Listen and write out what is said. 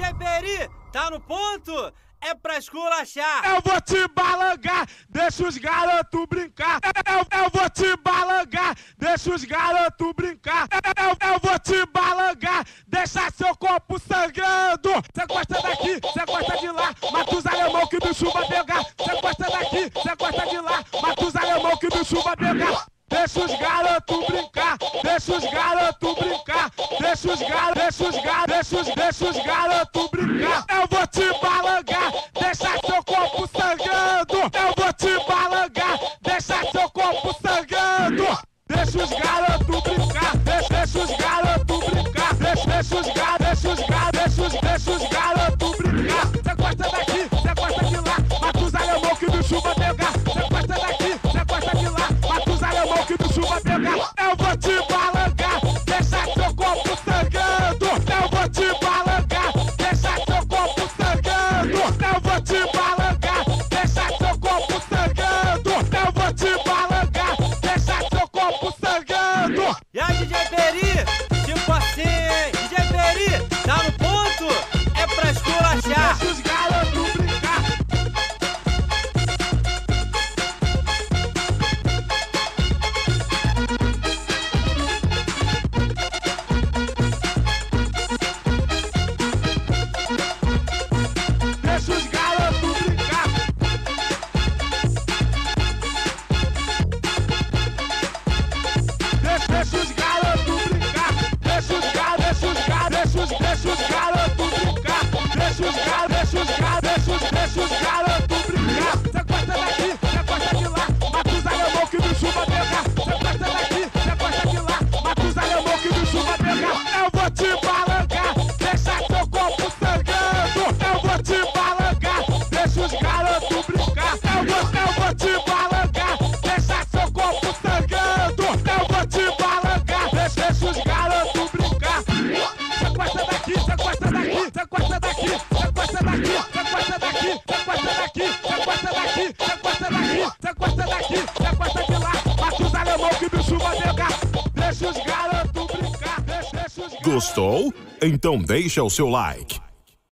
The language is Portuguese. Jeberi, tá no ponto? É pra esculachar. Eu vou te balangar, deixa os garotos brincar. Eu vou te balangar, deixa os garotos brincar. Eu vou te balangar, deixa seu corpo sangrando. Cê gosta daqui, cê gosta de lá, mata os alemão que o bicho vai pegar. Cê gosta daqui, cê gosta de lá, mata os alemão que o bicho vai pegar. Deixa os garotos brincar, deixa os garotos brincar, deixa os garotos, deixa os garotos brincar. Eu vou te balangar, deixa seu corpo sangrando. Eu vou te balangar, deixa seu corpo sangrando. Deixa os garotos brincar, deixa os garotos brincar, deixa os garotos brincar. Você gosta daqui, você gosta de lá, mata os alemão que o bicho vai pegar. Você gosta daqui, você gosta de lá, mata os alemão que o bicho vai pegar. Eu vou te balangar, deixa seu corpo sangrando. Eu vou te balangar, deixa seu corpo sangrando. Eu vou te balangar, deixa seu corpo sangrando. Eu vou te balangar, deixa seu corpo sangrando. E aí, DJ Beri, tipo assim, hein? DJ Beri, tá no ponto? É pra esculachar. Deixa os garotos brincar. Deixa os garotos brincar. Deixa os garotos brincar. Deixa os garotos brincar. Deixa os garotos brincar. Você gosta daqui, você gosta de lá, mata os alemão que o bicho vai pegar. Você gosta daqui, você gosta de lá, mata os alemão que o bicho vai pegar. Eu vou te balangar, deixa seu corpo sangrando. Eu vou te balangar, deixa os garotos brincar. Eu vou te balangar, deixa seu corpo sangrando. Eu vou te balangar, deixa os garotos brincar. Você gosta daqui, você gosta daqui, você gosta daqui, você gosta daqui, você gosta daqui, você gosta daqui, você gosta daqui, você gosta daqui, você gosta daqui, você gosta de lá, mata os alemão que o bicho vai pegar. Deixa os garotos brincar, deixa os garotos. Gostou? Então deixa o seu like.